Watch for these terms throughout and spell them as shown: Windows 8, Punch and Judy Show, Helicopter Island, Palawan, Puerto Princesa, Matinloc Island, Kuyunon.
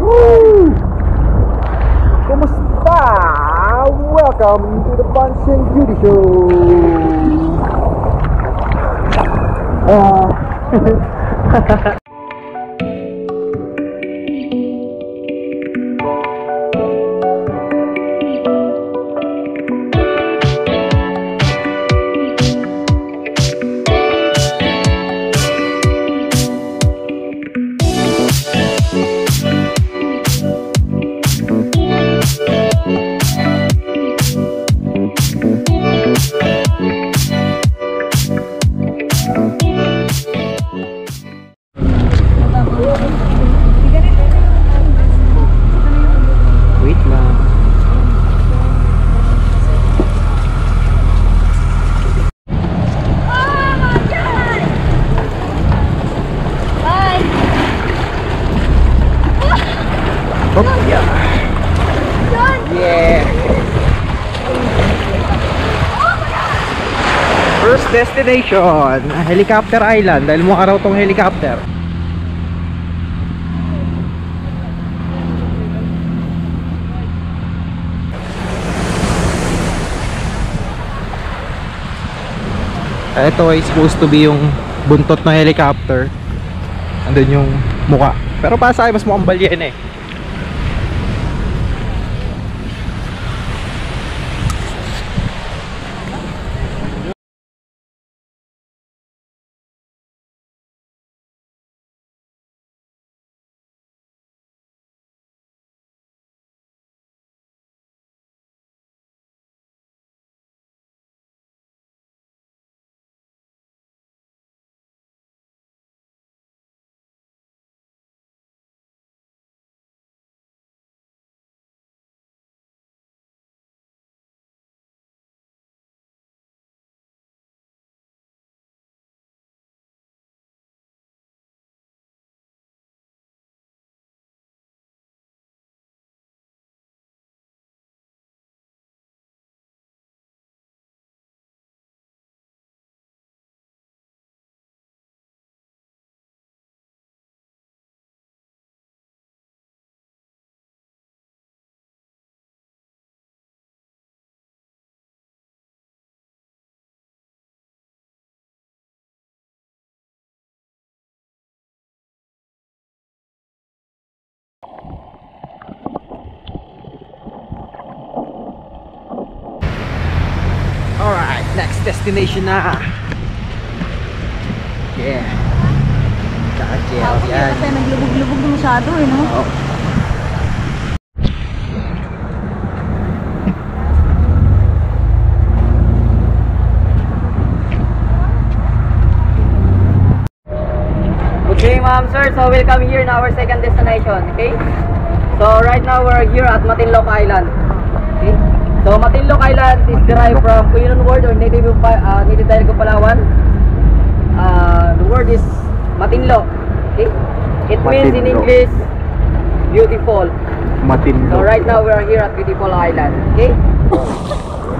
Woo! Kumusta? Welcome to the Punch and Judy Show. Destination, Helicopter Island. Dahil mukha raw tong helicopter. Ito ay supposed to be yung buntot ng helicopter. Andun yung mukha. Pero para sa akin mas mukhang balyen eh. Alright, next destination na. Yeah. Kaka-chill yan. Kasi naglubog-lubog masyado eh, no? Oo. Okay, ma'am, sir. So, welcome here in our second destination, okay? So, right now, we're here at Matinloc Island. Okay? So, Matinloc Island is derived from Kuyunon word or native dialect of Palawan. The word is Matinloc. Okay? It means in English, beautiful. Matinloc. So, right now we are here at Beautiful Island. Okay?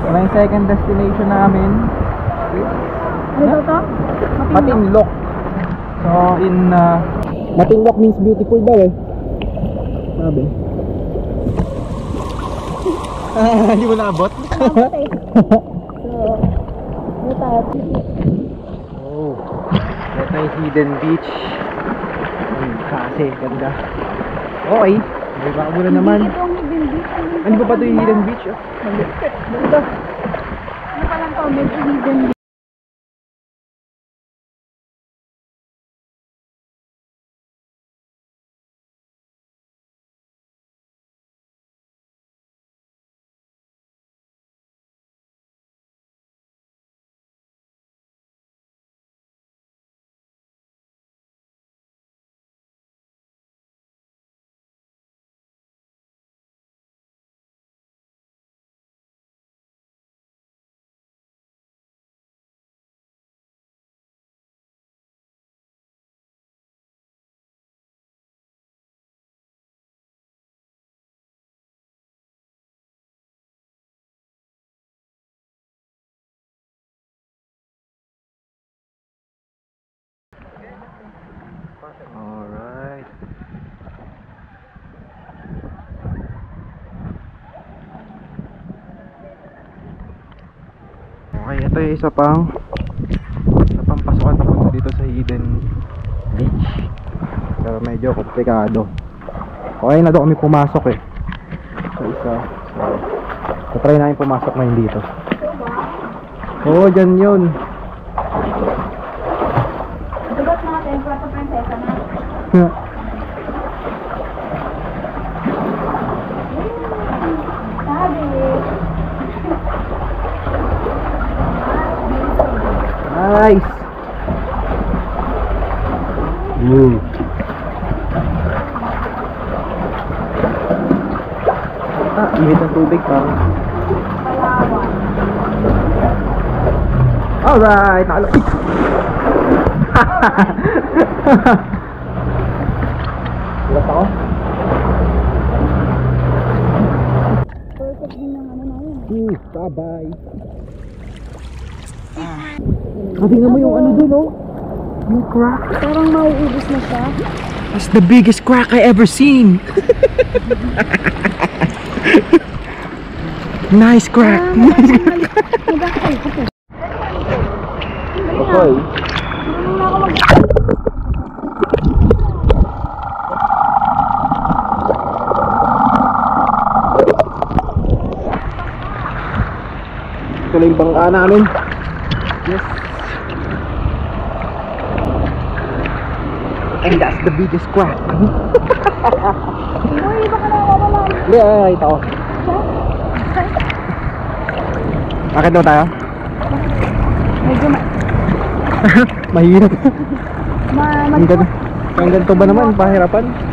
My second destination namin. Ano to? Matinloc. So, in Matinloc means beautiful daw eh. Sabi. Hindi mo naabot? Naabot eh. Oh, ito ay hidden beach. Ay, kasi ganda. Okay, may baka muna naman. Ano ba ito yung hidden beach? Ganda. Ano pa lang ito, medyo hidden beach. ito yung isa pang pasukan papunta dito sa Hidden Beach, pero medyo komplikado. Okay na daw kami pumasok eh sa isa, so try namin pumasok ngayon dito. Oo, dyan yun. Dugot natin, Puerto Princesa na. Nice. Ah, init ang tubig parang. Alright, nakalapit. Lakas ako. Perfect din ang ano na yun. Bye-bye. Tingnan mo yung ano dun, oh. Yung crack. Parang mauubos na siya. That's the biggest crack I ever seen. Nice crack. Okay. Ito na yung bangka namin. Yes. And that's the biggest crack. Uy, baka nakawala. Hindi, nakakita ko. Bakit daw tayo? Medyo mahirap. Ang ganito ba naman? Pahirapan?